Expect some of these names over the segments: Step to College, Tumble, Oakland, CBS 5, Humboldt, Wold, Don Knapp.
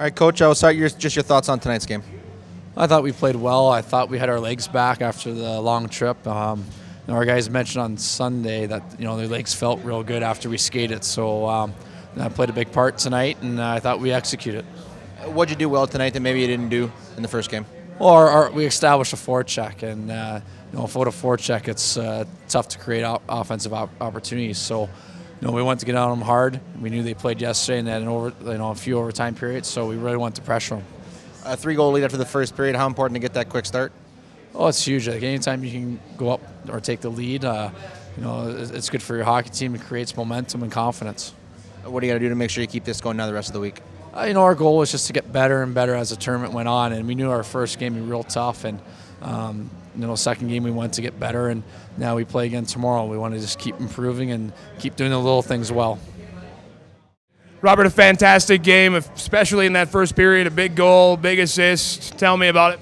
All right, Coach, I'll start just your thoughts on tonight's game. I thought we played well. I thought we had our legs back after the long trip. You know, our guys mentioned on Sunday that their legs felt real good after we skated, so that played a big part tonight, and I thought we executed. What'd you do well tonight that maybe you didn't do in the first game? Well, we established a forecheck, and without a forecheck, it's tough to create offensive opportunities. So, we wanted to get on them hard. We knew they played yesterday, and then a few overtime periods, so we really wanted to pressure them. A 3-goal lead after the first period. How important to get that quick start? Oh, it's huge. Like, anytime you can go up or take the lead, it's good for your hockey team. It creates momentum and confidence. What do you got to do to make sure you keep this going now the rest of the week? Our goal was just to get better and better as the tournament went on, and we knew our first game would be real tough, and second game we wanted to get better, and now we play again tomorrow. We want to just keep improving and keep doing the little things well. Robert, a fantastic game, especially in that first period. A big goal, big assist. Tell me about it.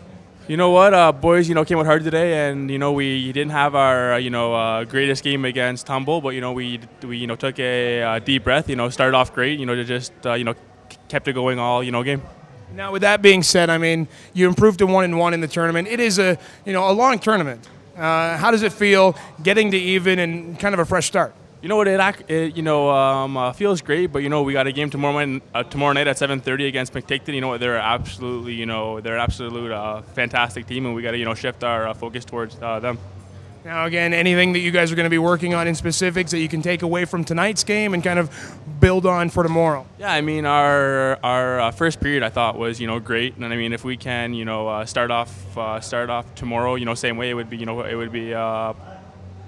You know what, boys, came out hard today, and, we didn't have our, greatest game against Tumble, but, we took a deep breath, started off great, just, kept it going all, game. Now, with that being said, I mean, you improved to 1-1 in the tournament. It is a, a long tournament. How does it feel getting to even and kind of a fresh start? You know what, it feels great, but we got a game tomorrow night at 7:30 against McTicton. They're absolutely, they're an absolute fantastic team, and we got to shift our focus towards them. Now again, anything that you guys are going to be working on in specifics that you can take away from tonight's game and kind of build on for tomorrow? Yeah, I mean our first period I thought was great, and I mean if we can start off tomorrow same way, it would be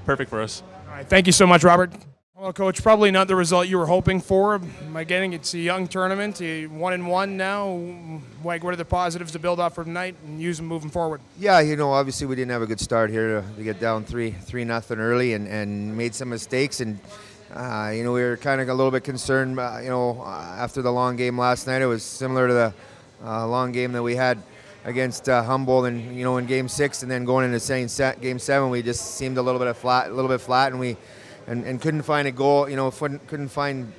perfect for us. All right, thank you so much, Robert. Well, Coach, probably not the result you were hoping for. Again, it's a young tournament, 1-1 now. Like, what are the positives to build off for tonight and use them moving forward? Yeah, obviously we didn't have a good start here to get down 3-0 early and made some mistakes. And, we were kind of a little bit concerned, after the long game last night. It was similar to the long game that we had against Humboldt, and in Game 6, and then going into Game 7, we just seemed a little bit flat, and couldn't find a goal. Couldn't find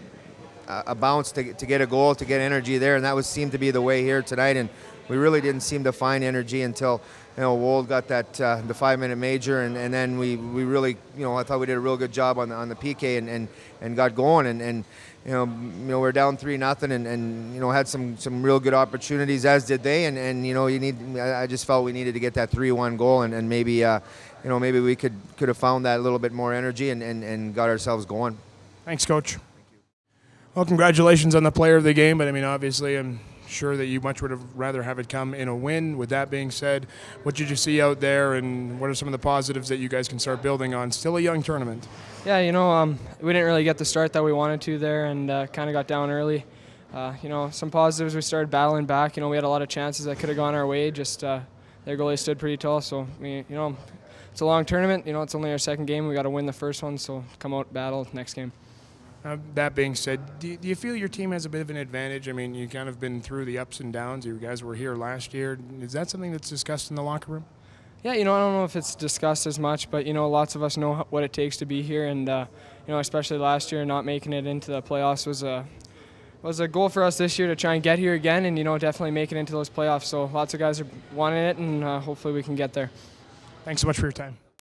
a bounce to get a goal, to get energy there, and that seemed to be the way here tonight. And we really didn't seem to find energy until Wold got that the 5-minute major, and then we really I thought we did a real good job on the PK and got going, and we're down 3-0, and had some real good opportunities, as did they, and I just felt we needed to get that 3-1 goal, and maybe maybe we could have found that a little bit more energy and got ourselves going. Thanks, Coach. Thank you. Well, congratulations on the player of the game, but I mean obviously I'm sure that you much would have rather have it come in a win. With that being said, what did you see out there, and what are some of the positives that you guys can start building on? Still a young tournament. Yeah, we didn't really get the start that we wanted to there, and kind of got down early. Some positives, we started battling back. We had a lot of chances that could have gone our way. Just their goalie stood pretty tall. So it's a long tournament. It's only our second game. We got to win the first one. So come out, battle next game. That being said, do you feel your team has a bit of an advantage? I mean, you kind of been through the ups and downs. You guys were here last year. Is that something that's discussed in the locker room? Yeah, I don't know if it's discussed as much, but, lots of us know what it takes to be here. And, especially last year, not making it into the playoffs was a goal for us this year to try and get here again and, definitely make it into those playoffs. So lots of guys are wanting it, and hopefully we can get there. Thanks so much for your time.